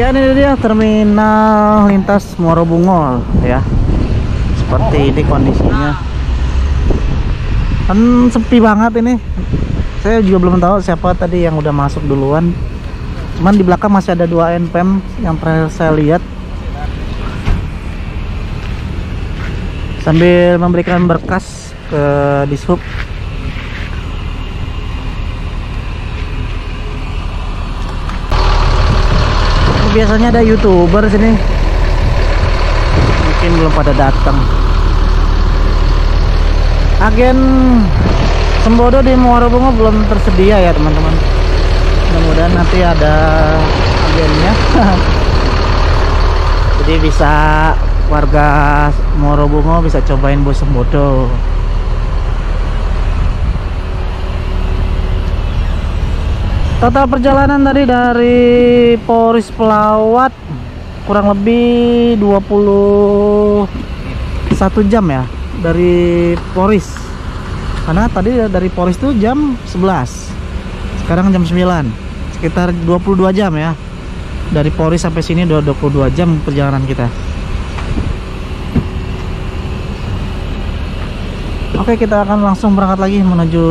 Ya, ini dia terminal lintas Muaro Bungo ya. Seperti ini kondisinya. Kan sepi banget ini. Saya juga belum tahu siapa tadi yang udah masuk duluan. Cuman di belakang masih ada 2 NPM yang terakhir saya lihat. Sambil memberikan berkas ke Dishub. Biasanya ada youtuber sini, mungkin belum pada datang. Agen Sembodo di Muaro Bungo belum tersedia ya teman-teman. Mudah-mudahan nanti ada agennya. Jadi bisa warga Muaro Bungo bisa cobain bus Sembodo. Total perjalanan tadi dari Poris Pelawat kurang lebih 21 jam ya dari Poris. Karena tadi dari Poris itu jam 11. Sekarang jam 9. Sekitar 22 jam ya. Dari Poris sampai sini udah 22 jam perjalanan kita. Oke, kita akan langsung berangkat lagi menuju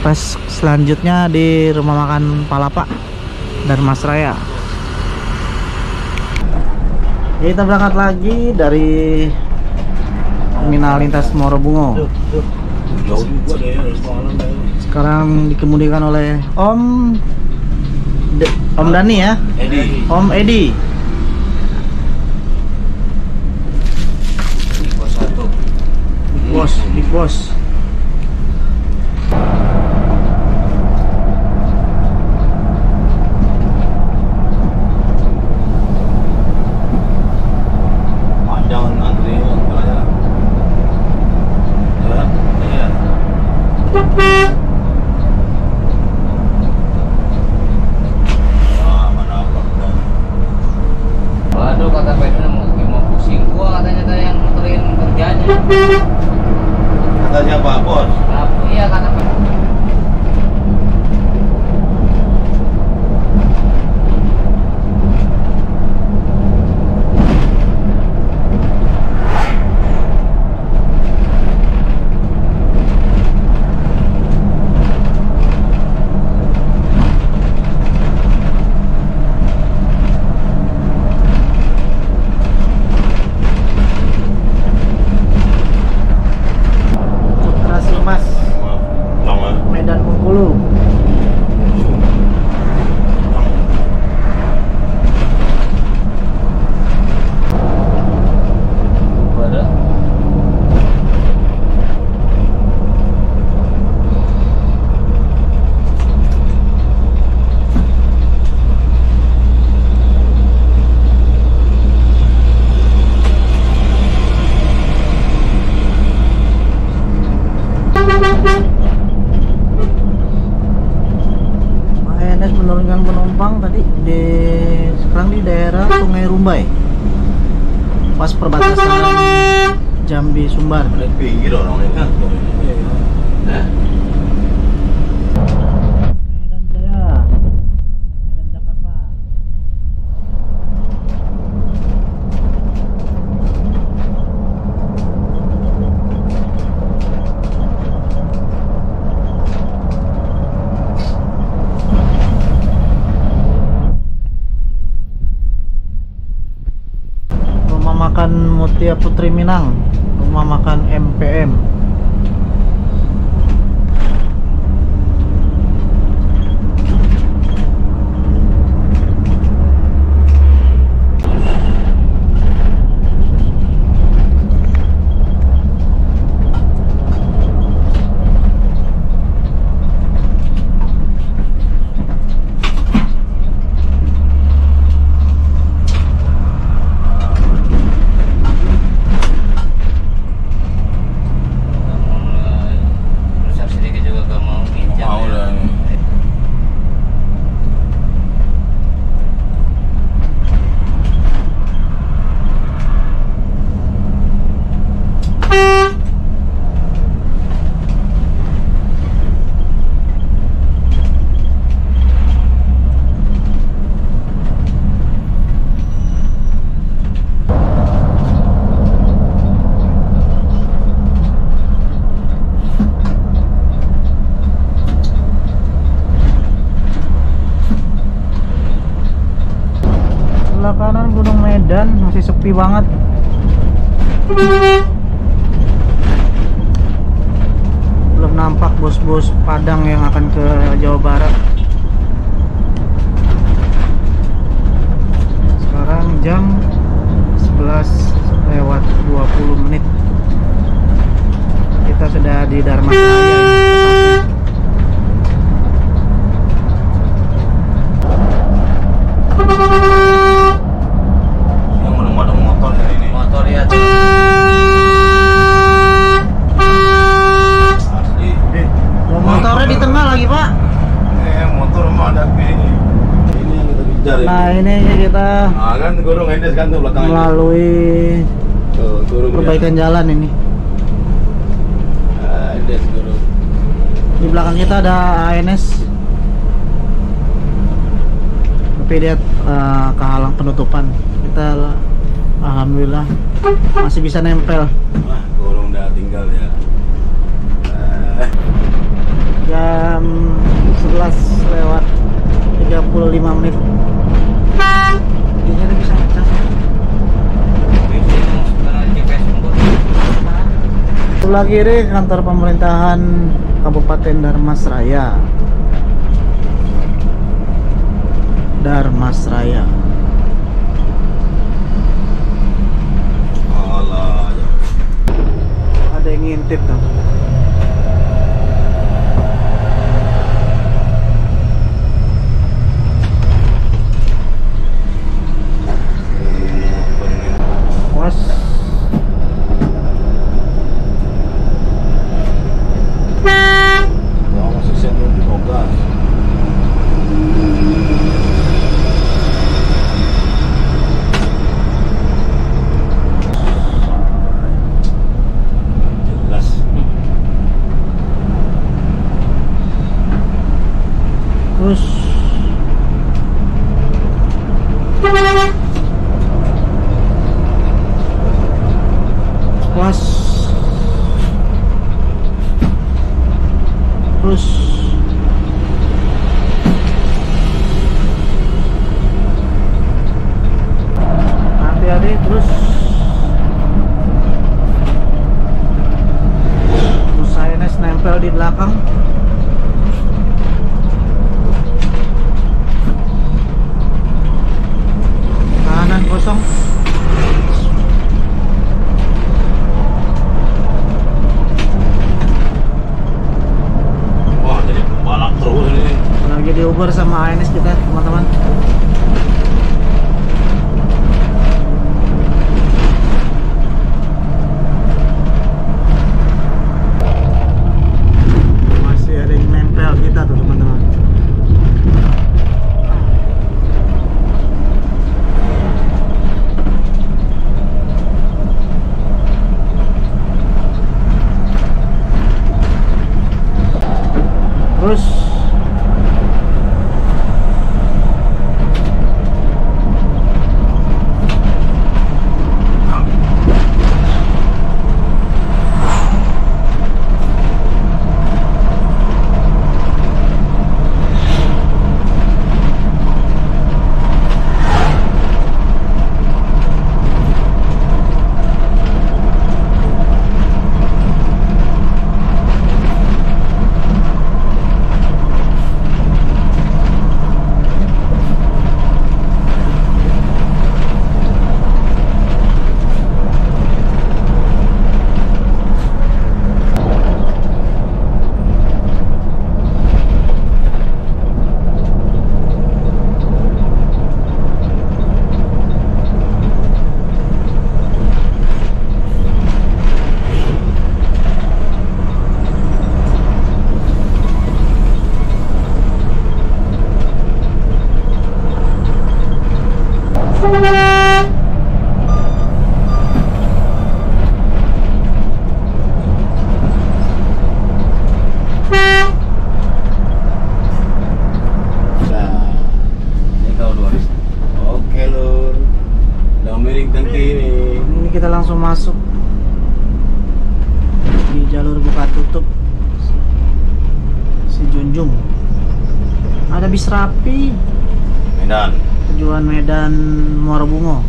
pas selanjutnya di rumah makan Palapa, Darmasraya. Jadi kita berangkat lagi dari terminal lintas Muaro Bungo. Sekarang dikemudikan oleh Om Dani ya, Om Edi. Big Boss. Putri Minang, rumah makan MPM. Sebelah kanan Gunung Medan masih sepi banget. Belum nampak bos-bos Padang yang akan ke Jawa Barat. Sekarang jam 11:20. Kita sudah di Darmasraya. Nah ini kita melalui perbaikan jalan ini. Di belakang kita ada ANS. Tapi dia kehalang penutupan. Kita alhamdulillah masih bisa nempel. Gorong udah tinggal ya. Jam 11:35. Dia bisa ngecas. Sebelah kiri kantor pemerintahan Kabupaten Darmasraya. Darmasraya. Allah. Ada yang ngintip tuh. Bersama ANS kita teman-teman. Masih ada yang nempel kita tuh teman-teman. Terus masuk di jalur buka tutup Si Junjung. Ada bis Rapi Medan. tujuan Medan Muaro Bungo.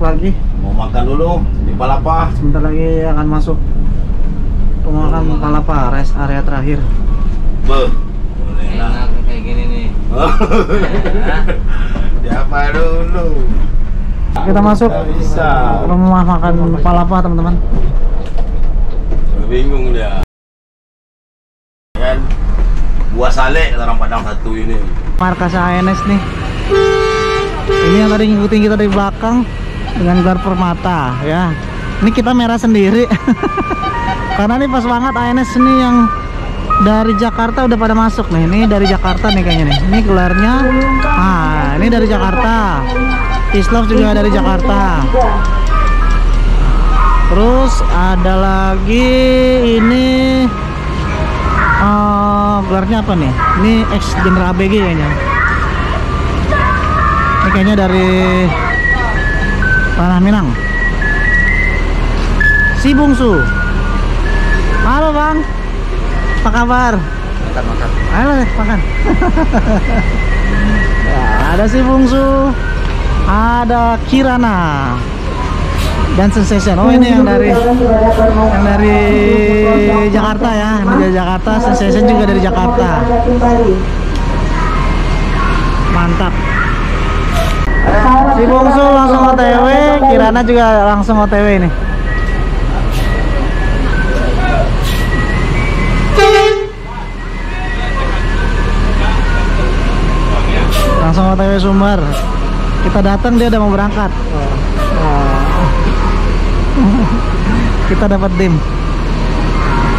Lagi mau makan dulu di Palapa, sebentar lagi akan masuk pemakan Palapa, rest area terakhir. Enak kayak gini nih. Siapa dulu kita masuk rumah makan Palapa, teman-teman. Bingung dia kan, buah saleh orang Padang satu ini, markas ANS nih. Ini yang tadi ngikutin kita dari belakang dengan gelar permata ya. Ini kita merah sendiri. Karena ini pas banget ANS ini yang dari Jakarta udah pada masuk nih. Ini dari Jakarta nih kayaknya nih. Ini gelarnya. Ah, ini dari Jakarta. Islove juga dari Jakarta. Terus ada lagi ini gelarnya apa nih? Ini ex Jenderal ABG kayaknya. Ini kayaknya dari Ranah Minang. Si Bungsu. Halo Bang, apa kabar? Makan-makan. Ayo deh, makan. Ya, ada Si Bungsu, ada Kirana, dan Sensation. Oh ini yang dari Jakarta ya, yang dari Jakarta. Sensation juga dari Jakarta. Mantap. Si Bungsu langsung OTW, Kirana juga langsung OTW nih. Langsung OTW Sumber. Kita datang dia udah mau berangkat. Kita dapat tim.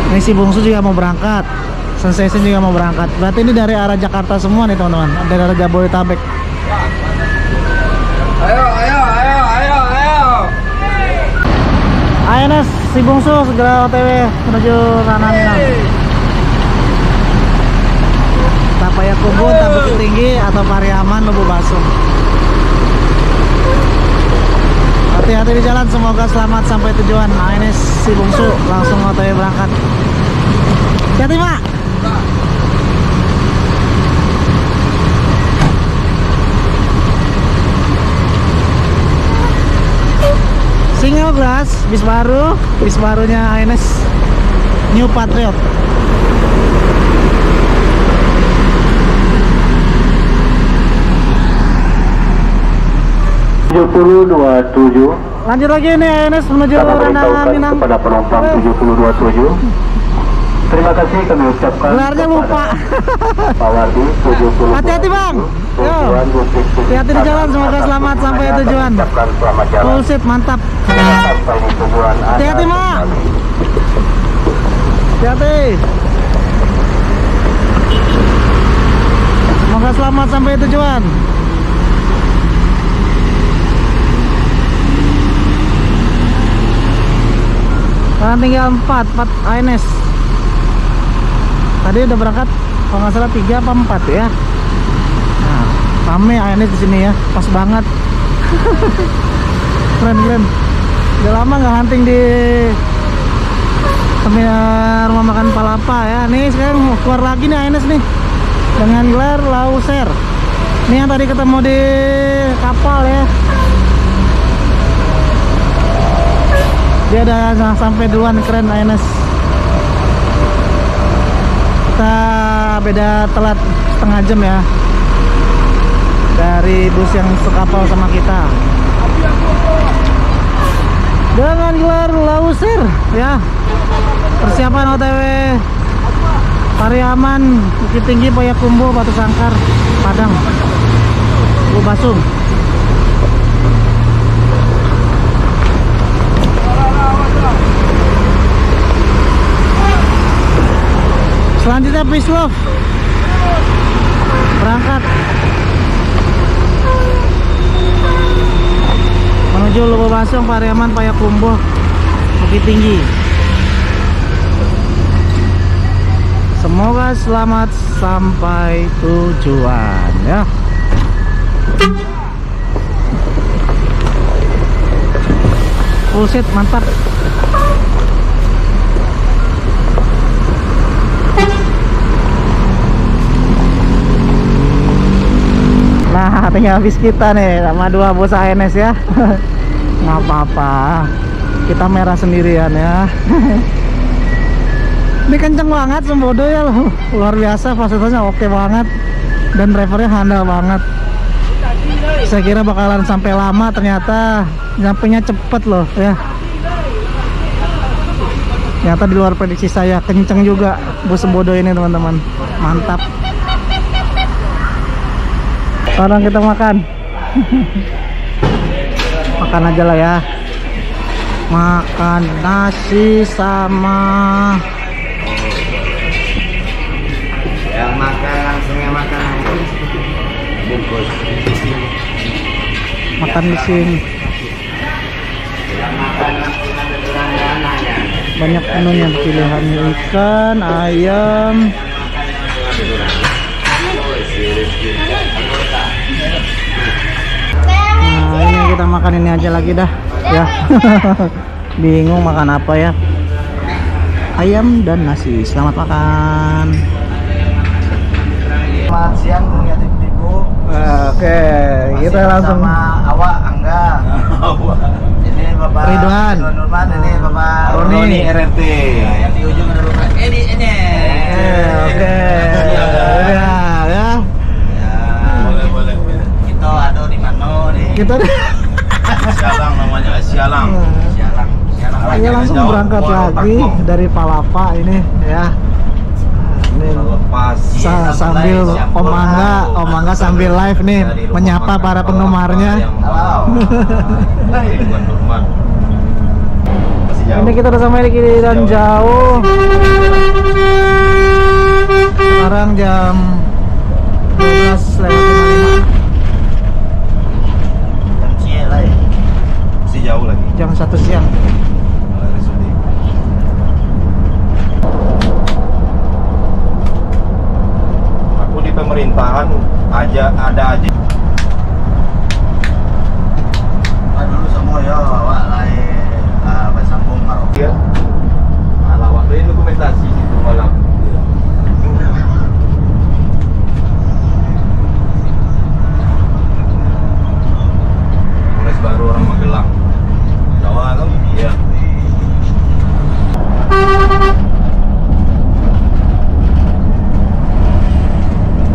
Ini si Bungsu juga mau berangkat. Sensation juga mau berangkat. Berarti ini dari arah Jakarta semua nih, teman-teman. Dari arah Jabodetabek. Ayo. ANS Si Bungsu segera OTW menuju Ranah Minang. Entah Payakumbuh, entah Bukittinggi atau Pariaman, Lubuk Basung. Hati-hati di jalan, semoga selamat sampai tujuan. ANS Si Bungsu langsung OTW berangkat. Hati-hati, Pak. Single glass, bis barunya ANS New Patriot. Lanjut lagi nih ANS menuju Ranah Minang. Kepada penumpang 7027. Terima kasih kami ucapkan. Gelarnya lupa. Pawardi 70. Hati-hati Bang. Yo. Hati-hati di jalan, semoga selamat sampai tujuan. Full seat, mantap. Hati-hati Mak. Hati-hati. Semoga selamat sampai tujuan. Sekarang tinggal 4 ANS. Tadi udah berangkat kalau nggak salah 3 apa 4 ya. Nah, rame ANS di sini ya, pas banget. Keren. Udah lama nggak hunting di terminal rumah makan Palapa ya. Nih sekarang keluar lagi nih ANS nih dengan gelar Leuser. Ini yang tadi ketemu di kapal ya. Dia udah sampai duluan, keren ANS. Beda telat setengah jam ya dari bus yang sekapal sama kita dengan gelar Leuser ya. Persiapan OTW Pariaman, Bukittinggi, Payakumbuh, Batu Sangkar, Padang, Lubuk Basung. Selanjutnya Bis Love berangkat menuju menuju Lubuk Basung, Pariaman, Payakumbuh, Bukittinggi. Semoga selamat sampai tujuan ya. Full set, mantap. Nah, tinggal habis kita nih sama dua bos ANS ya. Nggak apa-apa, kita merah sendirian ya. Ini kenceng banget Sembodo ya loh. Luar biasa, fasilitasnya oke banget. Dan drivernya handal banget. Saya kira bakalan sampai lama, ternyata nyampenya cepet loh ya. Ternyata di luar prediksi saya, kenceng juga bos Sembodo ini teman-teman. Mantap. Sekarang kita makan. Makan aja lah ya. Makan nasi sama yang makan langsung yang makan bungkus. Makan di sini. Banyak menu yang pilihan, ikan, ayam. Nah, ini kita makan ini aja lagi dah ya. Bingung makan apa ya. Ayam dan nasi. Selamat makan. Selamat siang, dunia tipu-tipu. Oke, kita langsung sama awak Angga. Ini Bapak Ridwan Nurman, ini Bapak Roni RRT. Yang di ujung ada Bapak Edi ini. Oke. Kita Sialang namanya, Sialang. Saya langsung berangkat lagi dari Palapa ini ya. Ini sambil Om Angga sambil live nih menyapa para penggemarnya. Ini kita udah sampai di Kirana jauh. Sekarang jam 12.55. Jauh lagi jam 1 siang. Aku di pemerintahan aja ada. Nah, dulu semua ya awak lain bersambung Maroki. Ya. Malah waktu ini dokumentasi situ malam. Polres baru orang Magelang. Iya.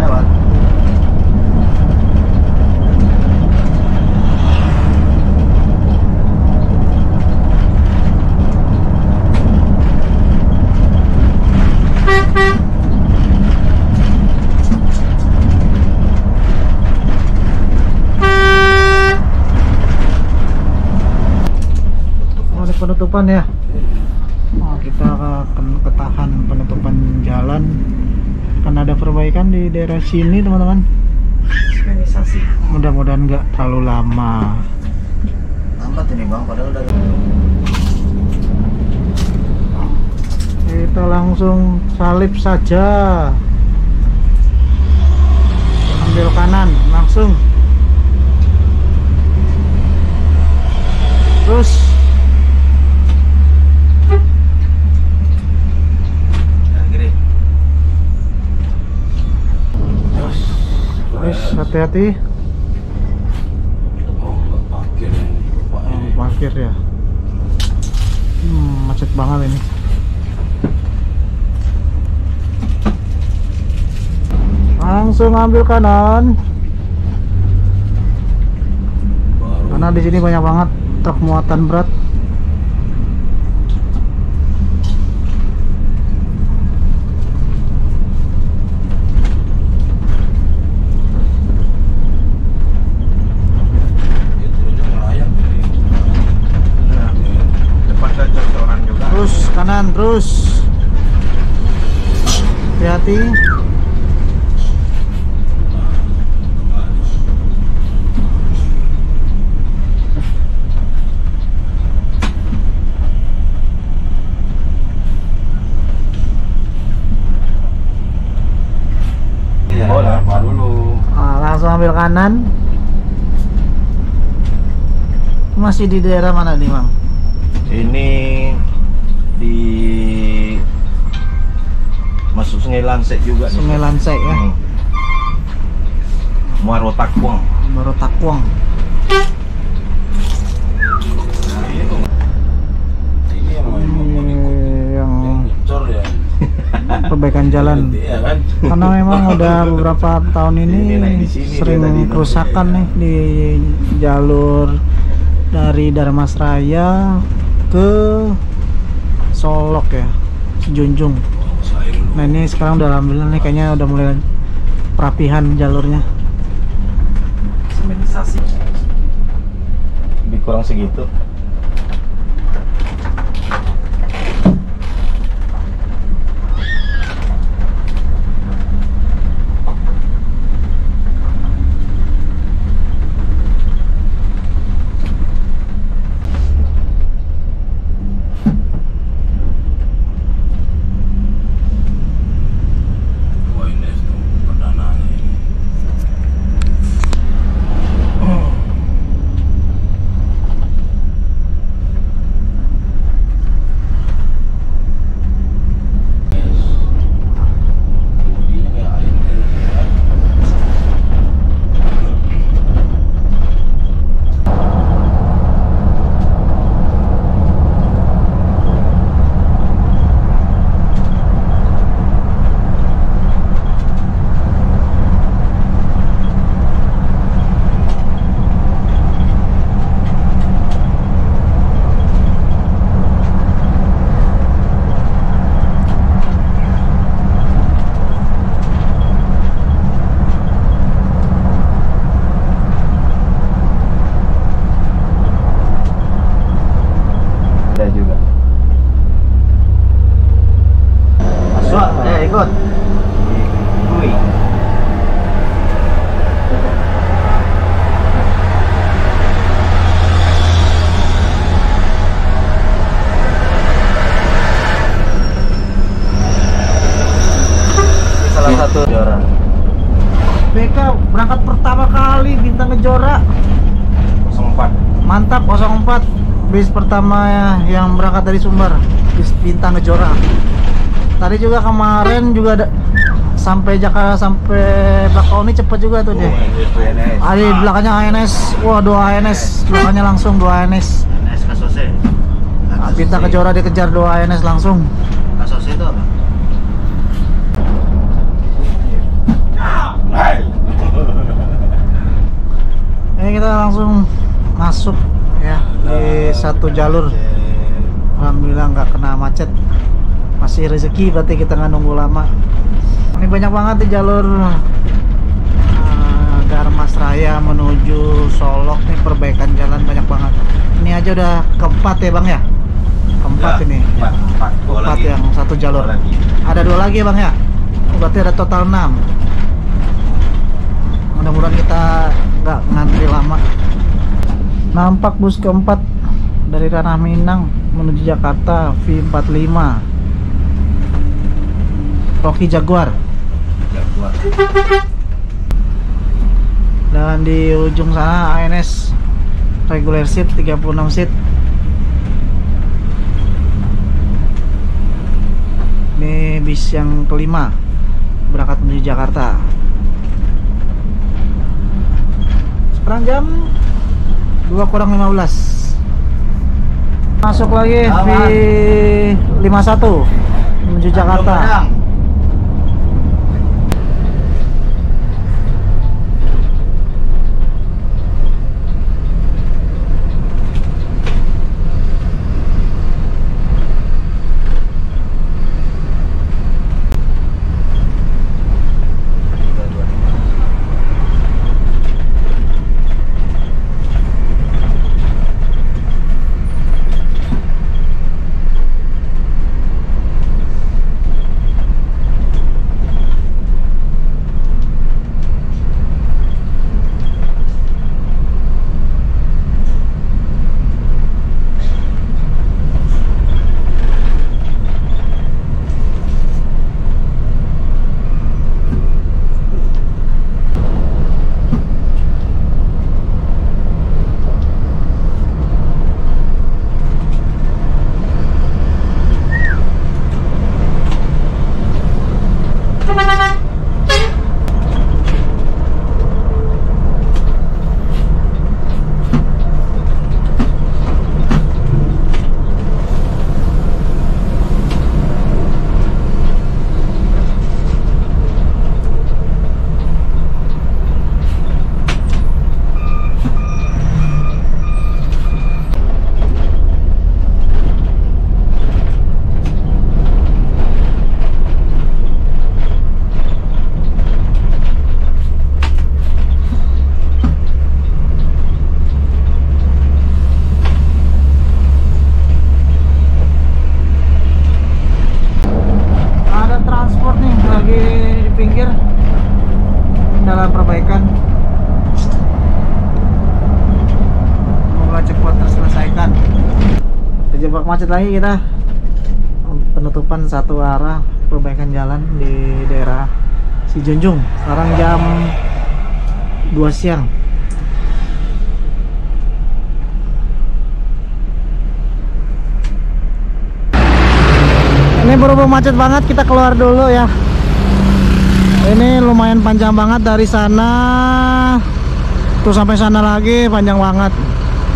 Lewat. Penutupan ya. Oh, kita akan ketahan penutupan jalan karena ada perbaikan di daerah sini teman-teman. Organisasi. Mudah-mudahan nggak terlalu lama. Lambat ini bang, padahal udah. Kita langsung salip saja. Ambil kanan langsung. Terus. Hati-hati. Parkir ya. Macet banget ini. Langsung ambil kanan. Karena di sini banyak banget truk muatan berat. Kanan terus, hati-hati. ngambil kanan. Masih di daerah mana nih, Bang? Ini di masuk Sungai Lansek juga. Sungai Lansek ya. Muarotakuang. Muarotakuang. Perbaikan jalan, karena memang udah beberapa tahun ini sering kerusakan nih di jalur dari Darmasraya ke Solok ya, Junjung. Nah ini sekarang udah alhamdulillah nih, kayaknya udah mulai perapihan jalurnya. Semenisasi lebih kurang segitu. Mantap 04, bis pertama yang berangkat dari Sumber, bis Bintang Kejora. Tadi juga kemarin juga ada, sampai Jakarta sampai Bakauni cepet juga tuh deh. Ada belakangnya ANS, wah dua ANS, belakangnya langsung dua ANS. Nah, Bintang Kejora dikejar dua ANS langsung. Kasose itu apa? Ini kita langsung masuk ya di satu jalur. Alhamdulillah nggak kena macet, masih rezeki, berarti kita nggak nunggu lama. Ini banyak banget di jalur Darmasraya menuju Solok nih, perbaikan jalan banyak banget. Ini aja udah keempat ya Bang ya, keempat ya, ini empat yang satu jalur, ada dua lagi ya Bang ya, berarti ada total 6. Mudah-mudahan kita nggak ngantri lama. Nampak bus keempat dari Ranah Minang menuju Jakarta V45 Rocky Jaguar. Dan di ujung sana ANS regular seat 36 seat. Ini bis yang kelima berangkat menuju Jakarta. Sekarang jam 2:15. Masuk lagi V51 menuju Jakarta. terabaikan, semoga cepat terselesaikan. Terjebak macet lagi kita, penutupan satu arah perbaikan jalan di daerah Si Junjung. Sekarang jam 2 siang. Ini berhubung macet banget, kita keluar dulu ya. Ini lumayan panjang banget, dari sana tuh sampai sana lagi panjang banget.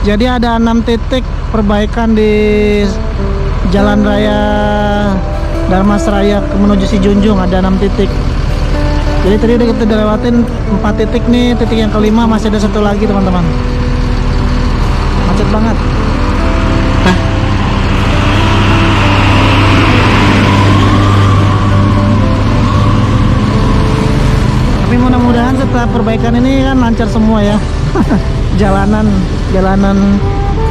Jadi ada 6 titik perbaikan di jalan raya Darmasraya menuju Si Junjung, ada 6 titik. Jadi tadi udah kita lewatin 4 titik nih, titik yang kelima masih ada satu lagi teman-teman. Macet banget. Hah? Tapi mudah-mudahan setelah perbaikan ini kan lancar semua ya. Jalanan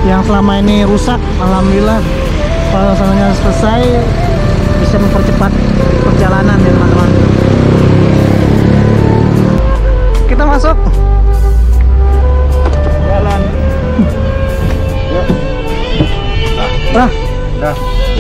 yang selama ini rusak, alhamdulillah kalau soalnya selesai bisa mempercepat perjalanan ya teman-teman. Kita masuk jalan. Yuk. Nah.